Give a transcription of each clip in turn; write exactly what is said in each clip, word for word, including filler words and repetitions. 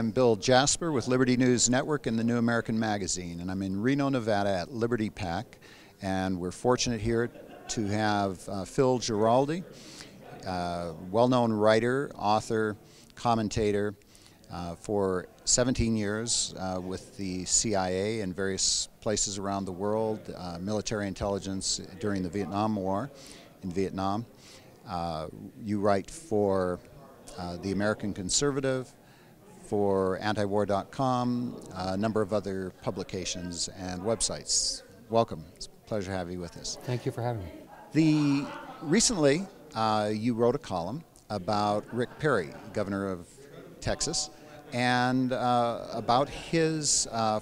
I'm Bill Jasper with Liberty News Network and the New American Magazine, and I'm in Reno, Nevada at Liberty PAC, and we're fortunate here to have uh, Phil Giraldi, uh, well-known writer, author, commentator uh, for seventeen years uh, with the C I A in various places around the world, uh, military intelligence during the Vietnam War in Vietnam. Uh, you write for uh, the American Conservative, for antiwar dot com, a number of other publications and websites. Welcome. It's a pleasure to have you with us. Thank you for having me. The, recently, uh, you wrote a column about Rick Perry, governor of Texas, and uh, about his, uh,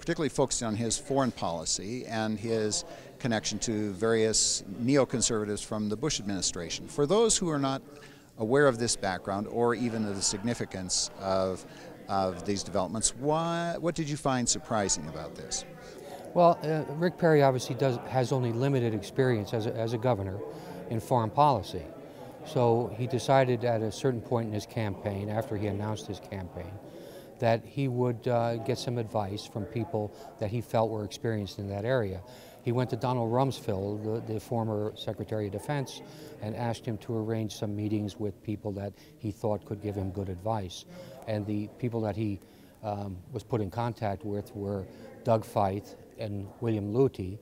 particularly focusing on his foreign policy and his connection to various neoconservatives from the Bush administration. For those who are not aware of this background or even of the significance of, of these developments, why, what did you find surprising about this? Well, uh, Rick Perry obviously does, has only limited experience as a, as a governor in foreign policy. So he decided at a certain point in his campaign, after he announced his campaign, that he would uh, get some advice from people that he felt were experienced in that area. He went to Donald Rumsfeld, the, the former Secretary of Defense, and asked him to arrange some meetings with people that he thought could give him good advice. And the people that he um, was put in contact with were Doug Feith and William Luti,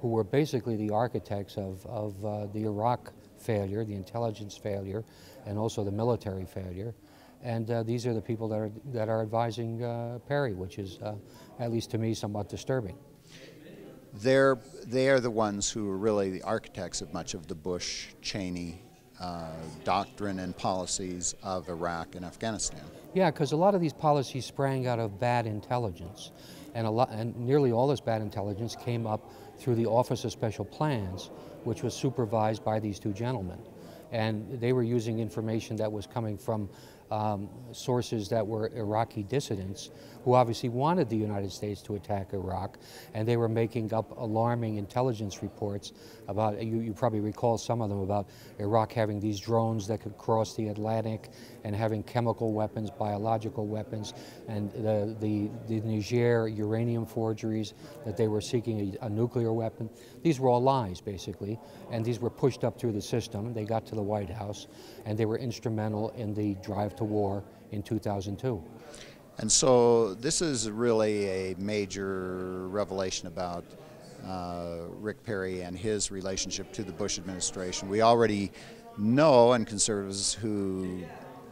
who were basically the architects of, of uh, the Iraq failure, the intelligence failure, and also the military failure. And uh, these are the people that are, that are advising uh, Perry, which is, uh, at least to me, somewhat disturbing. They're, they are the ones who are really the architects of much of the Bush-Cheney uh, doctrine and policies of Iraq and Afghanistan. Yeah, because a lot of these policies sprang out of bad intelligence. And, a lot, and nearly all this bad intelligence came up through the Office of Special Plans, which was supervised by these two gentlemen. And they were using information that was coming from um, sources that were Iraqi dissidents who obviously wanted the United States to attack Iraq, and they were making up alarming intelligence reports about, you, you probably recall some of them, about Iraq having these drones that could cross the Atlantic and having chemical weapons, biological weapons, and the, the, the Niger uranium forgeries, that they were seeking a, a nuclear weapon. These were all lies, basically, and these were pushed up through the system. They got to the White House, and they were instrumental in the drive to war in two thousand two. And so this is really a major revelation about uh, Rick Perry and his relationship to the Bush administration. We already know, and conservatives who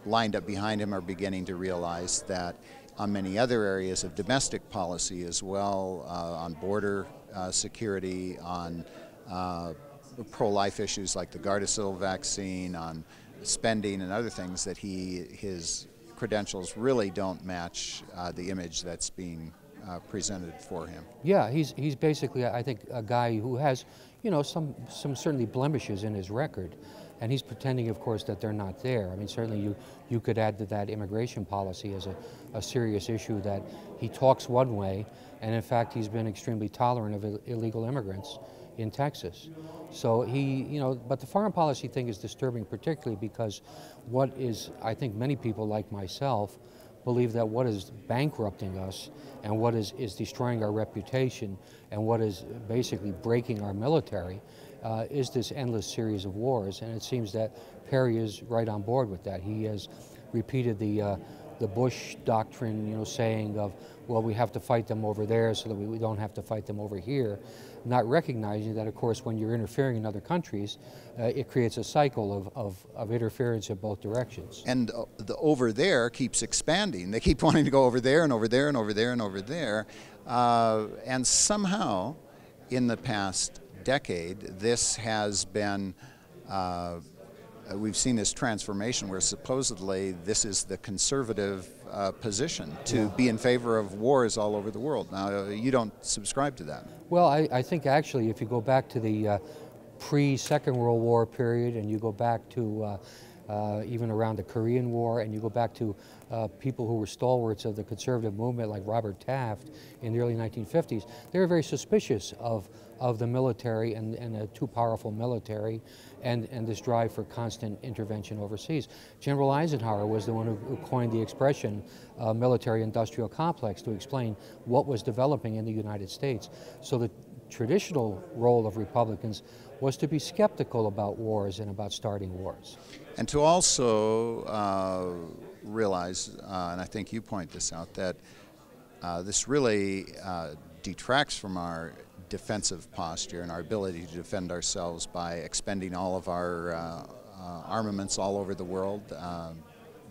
lined up behind him are beginning to realize that on many other areas of domestic policy as well, uh, on border uh, security, on uh, pro-life issues like the Gardasil vaccine, on spending and other things, that he his credentials really don't match uh, the image that's being uh, presented for him. Yeah, he's he's basically, I think, a guy who has, you know, some some certainly blemishes in his record, and he's pretending, of course, that they're not there. I mean, certainly you you could add to that immigration policy as a, a serious issue, that he talks one way, and in fact he's been extremely tolerant of illegal immigrants in Texas. So he, you know, but the foreign policy thing is disturbing, particularly because what is, I think many people like myself believe that what is bankrupting us and what is, is destroying our reputation and what is basically breaking our military uh, is this endless series of wars. And it seems that Perry is right on board with that. He has repeated the uh, the Bush doctrine, you know, saying of, well, we have to fight them over there so that we don't have to fight them over here, not recognizing that, of course, when you're interfering in other countries, uh, it creates a cycle of, of, of interference in both directions. And uh, the over there keeps expanding. They keep wanting to go over there and over there and over there and over there. Uh, and somehow, in the past decade, this has been uh, we've seen this transformation where supposedly this is the conservative uh, position, to be in favor of wars all over the world. Now, you don't subscribe to that. Well, I, I think actually if you go back to the uh, pre-Second World War period and you go back to uh, uh, even around the Korean War, and you go back to uh, people who were stalwarts of the conservative movement like Robert Taft in the early nineteen fifties. They were very suspicious of, of the military and, and a too powerful military and, and this drive for constant intervention overseas. General Eisenhower was the one who, who coined the expression uh, military-industrial complex to explain what was developing in the United States. So the traditional role of Republicans was to be skeptical about wars and about starting wars. And to also uh, realize, uh, and I think you point this out, that uh, this really uh, detracts from our defensive posture and our ability to defend ourselves by expending all of our uh, uh, armaments all over the world, uh,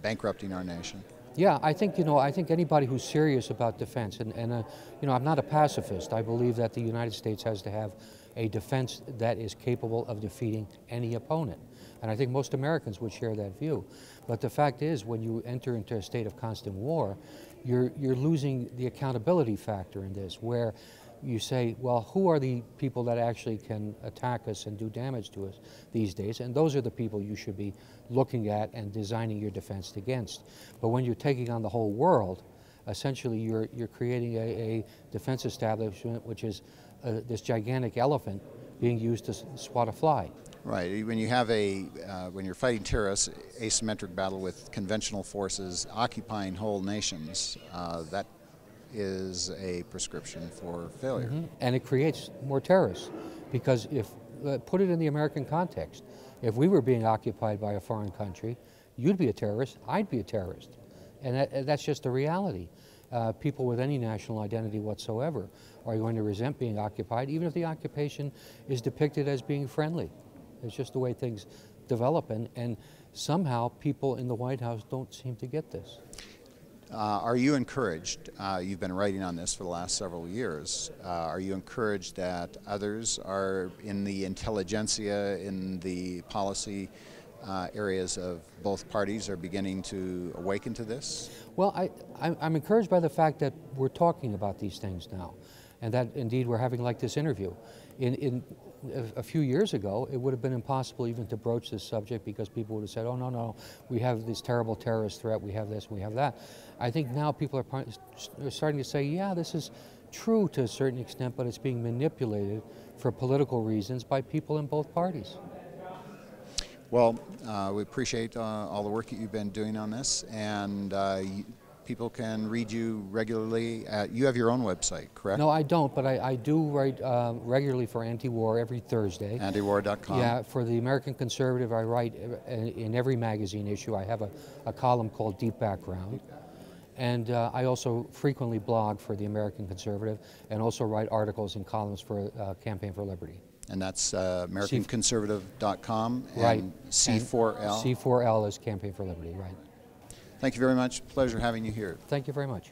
bankrupting our nation. Yeah, I think, you know, I think anybody who's serious about defense, and, and uh, you know, I'm not a pacifist. I believe that the United States has to have a defense that is capable of defeating any opponent. And I think most Americans would share that view. But the fact is, when you enter into a state of constant war, you're, you're losing the accountability factor in this, where you say, well, who are the people that actually can attack us and do damage to us these days? And those are the people you should be looking at and designing your defense against. But when you're taking on the whole world, essentially you're, you're creating a, a defense establishment which is uh, this gigantic elephant being used to swat a fly. Right. When you have a, uh, when you're fighting terrorists, asymmetric battle with conventional forces occupying whole nations, uh, that is a prescription for failure. Mm-hmm. And it creates more terrorists, because if, uh, put it in the American context, if we were being occupied by a foreign country, you'd be a terrorist, I'd be a terrorist. And that, that's just the reality. Uh, people with any national identity whatsoever are going to resent being occupied, even if the occupation is depicted as being friendly. It's just the way things develop, and, and somehow people in the White House don't seem to get this. Uh, are you encouraged, uh, you've been writing on this for the last several years, uh, are you encouraged that others are in the intelligentsia, in the policy uh, areas of both parties are beginning to awaken to this? Well, I, I'm encouraged by the fact that we're talking about these things now, and that indeed we're having like this interview. In, in a few years ago, it would have been impossible even to broach this subject, because people would have said, oh, no, no, we have this terrible terrorist threat, we have this, we have that. I think now people are, are starting to say, yeah, this is true to a certain extent, but it's being manipulated for political reasons by people in both parties. Well, uh, we appreciate uh, all the work that you've been doing on this, and uh, people can read you regularly. At, you have your own website, correct? No, I don't, but I, I do write uh, regularly for Antiwar every Thursday. antiwar dot com. Yeah, for the American Conservative, I write in every magazine issue. I have a, a column called Deep Background. And uh, I also frequently blog for the American Conservative, and also write articles and columns for uh, Campaign for Liberty. And that's uh, American Conservative dot com, and right. C four L. C four L is Campaign for Liberty, right. Thank you very much. Pleasure having you here. Thank you very much.